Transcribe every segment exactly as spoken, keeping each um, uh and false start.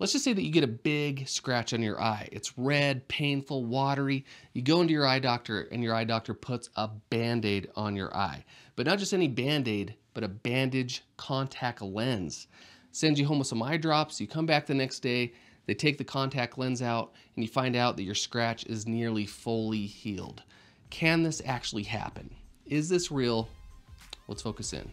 Let's just say that you get a big scratch on your eye. It's red, painful, watery. You go into your eye doctor and your eye doctor puts a Band-Aid on your eye. But not just any Band-Aid, but a bandage contact lens. Sends you home with some eye drops. You come back the next day, they take the contact lens out, and you find out that your scratch is nearly fully healed. Can this actually happen? Is this real? Let's focus in.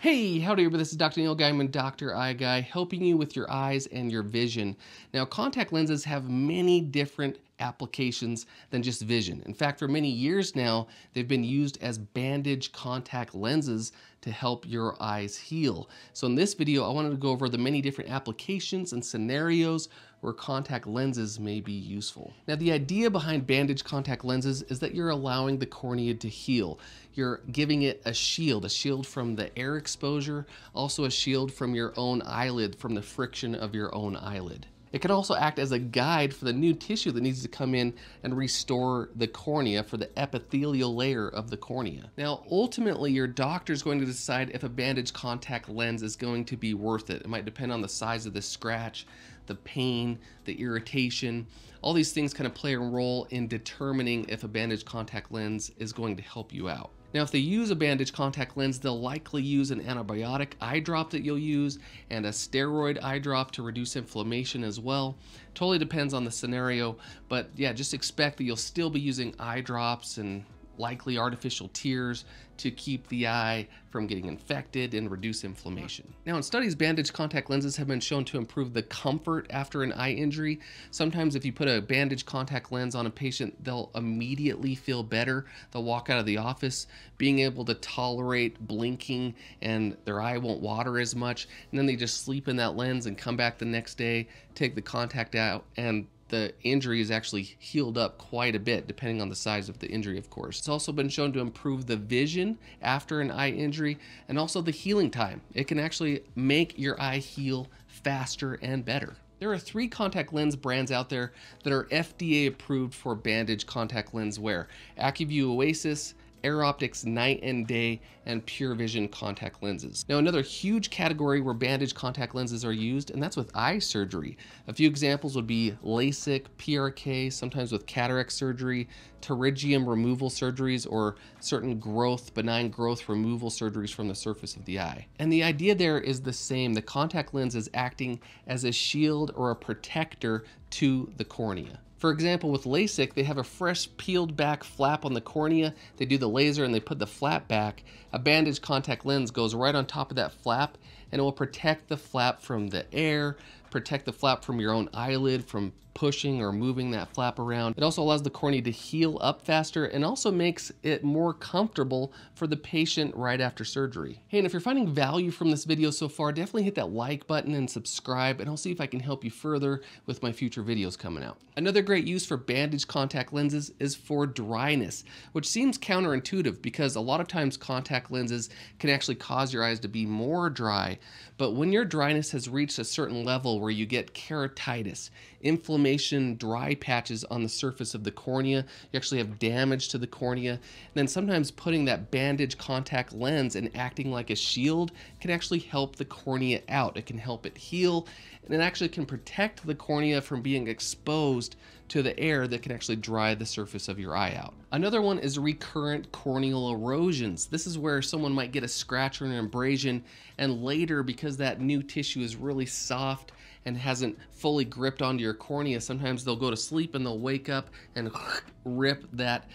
Hey, howdy everybody, this is Doctor Neil Guyman, Doctor Eye Guy, helping you with your eyes and your vision. Now, contact lenses have many different applications than just vision. In fact, for many years now, they've been used as bandage contact lenses to help your eyes heal. So in this video, I wanted to go over the many different applications and scenarios where contact lenses may be useful. Now, the idea behind bandage contact lenses is that you're allowing the cornea to heal. You're giving it a shield, a shield from the air exposure, also a shield from your own eyelid, from the friction of your own eyelid. It can also act as a guide for the new tissue that needs to come in and restore the cornea, for the epithelial layer of the cornea. Now, ultimately, your doctor is going to decide if a bandage contact lens is going to be worth it. It might depend on the size of the scratch, the pain, the irritation. All these things kind of play a role in determining if a bandage contact lens is going to help you out. Now, if they use a bandage contact lens, they'll likely use an antibiotic eye drop that you'll use and a steroid eye drop to reduce inflammation as well. Totally depends on the scenario, but yeah, just expect that you'll still be using eye drops and likely artificial tears to keep the eye from getting infected and reduce inflammation. Now, in studies, bandage contact lenses have been shown to improve the comfort after an eye injury. Sometimes if you put a bandage contact lens on a patient, they'll immediately feel better. They'll walk out of the office being able to tolerate blinking, and their eye won't water as much. And then they just sleep in that lens and come back the next day, take the contact out, and the injury is actually healed up quite a bit, depending on the size of the injury, of course. It's also been shown to improve the vision after an eye injury and also the healing time. It can actually make your eye heal faster and better. There are three contact lens brands out there that are F D A approved for bandage contact lens wear: Acuvue Oasis, Air Optics Night and Day, and Pure Vision contact lenses. Now, another huge category where bandage contact lenses are used, and that's with eye surgery. A few examples would be LASIK, P R K, sometimes with cataract surgery, pterygium removal surgeries, or certain growth, benign growth removal surgeries from the surface of the eye. And the idea there is the same. The contact lens is acting as a shield or a protector to the cornea. For example, with LASIK, they have a fresh peeled back flap on the cornea. They do the laser and they put the flap back. A bandage contact lens goes right on top of that flap, and it will protect the flap from the air, protect the flap from your own eyelid, from pushing or moving that flap around. It also allows the cornea to heal up faster and also makes it more comfortable for the patient right after surgery. Hey, and if you're finding value from this video so far, definitely hit that like button and subscribe, and I'll see if I can help you further with my future videos coming out. Another great use for bandage contact lenses is for dryness, which seems counterintuitive because a lot of times contact lenses can actually cause your eyes to be more dry. But when your dryness has reached a certain level where you get keratitis, inflammation, dry patches on the surface of the cornea, you actually have damage to the cornea, and then sometimes putting that bandage contact lens and acting like a shield can actually help the cornea out. It can help it heal, and it actually can protect the cornea from being exposed to the air that can actually dry the surface of your eye out. Another one is recurrent corneal erosions. This is where someone might get a scratch or an abrasion, and later, because that new tissue is really soft and hasn't fully gripped onto your cornea, sometimes they'll go to sleep and they'll wake up and rip that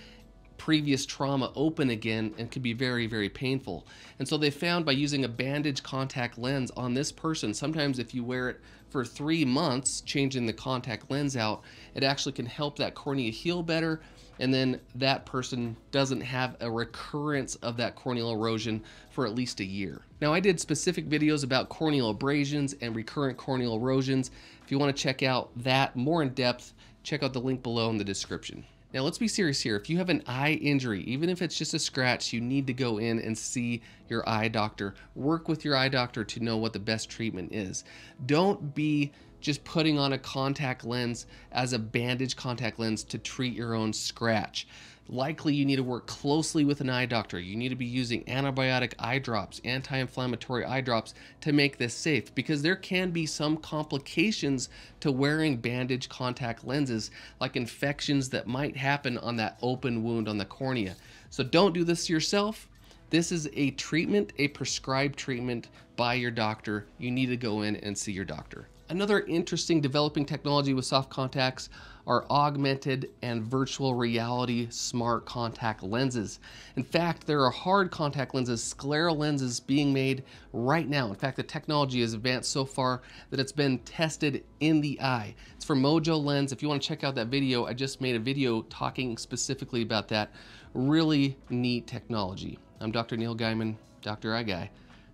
previous trauma open again, and could be very, very painful. And so they found by using a bandage contact lens on this person, sometimes if you wear it for three months, changing the contact lens out, it actually can help that cornea heal better, and then that person doesn't have a recurrence of that corneal erosion for at least a year. Now, I did specific videos about corneal abrasions and recurrent corneal erosions. If you want to check out that more in depth, check out the link below in the description. Now, let's be serious here. If you have an eye injury, even if it's just a scratch, you need to go in and see your eye doctor. Work with your eye doctor to know what the best treatment is. Don't be just putting on a contact lens as a bandage contact lens to treat your own scratch. likely you need to work closely with an eye doctor. You need to be using antibiotic eye drops, anti-inflammatory eye drops to make this safe, because there can be some complications to wearing bandage contact lenses, like infections that might happen on that open wound on the cornea. So don't do this yourself. This is a treatment, a prescribed treatment by your doctor. You need to go in and see your doctor. Another interesting developing technology with soft contacts are augmented and virtual reality smart contact lenses. In fact, there are hard contact lenses, scleral lenses, being made right now. In fact, the technology has advanced so far that it's been tested in the eye. It's from Mojo Lens. If you want to check out that video, I just made a video talking specifically about that. Really neat technology. I'm Doctor Neil Guyman, Doctor Eye Guy.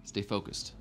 Stay focused.